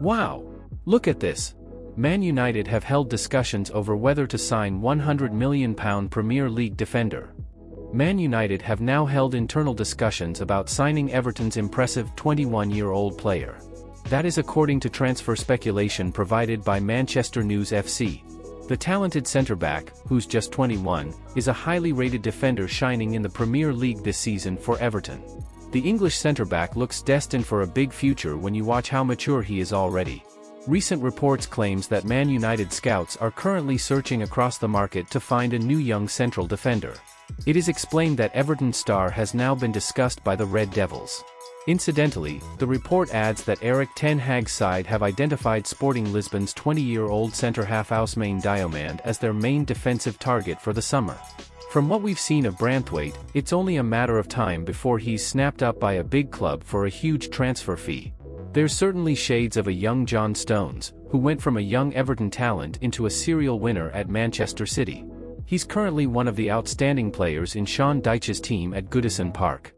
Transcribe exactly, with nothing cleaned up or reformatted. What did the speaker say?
Wow! Look at this! Man United have held discussions over whether to sign one hundred million pound Premier League defender. Man United have now held internal discussions about signing Everton's impressive twenty-one-year-old player. That is according to transfer speculation provided by Manchester News F C. The talented centre-back, who's just twenty-one, is a highly rated defender shining in the Premier League this season for Everton. The English centre-back looks destined for a big future when you watch how mature he is already. Recent reports claims that Man United scouts are currently searching across the market to find a new young central defender. It is explained that Everton star has now been discussed by the Red Devils. Incidentally, the report adds that Eric Ten Hag's side have identified Sporting Lisbon's twenty-year-old centre-half Houssem Diomande as their main defensive target for the summer. From what we've seen of Branthwaite, it's only a matter of time before he's snapped up by a big club for a huge transfer fee. There's certainly shades of a young John Stones, who went from a young Everton talent into a serial winner at Manchester City. He's currently one of the outstanding players in Sean Dyche's team at Goodison Park.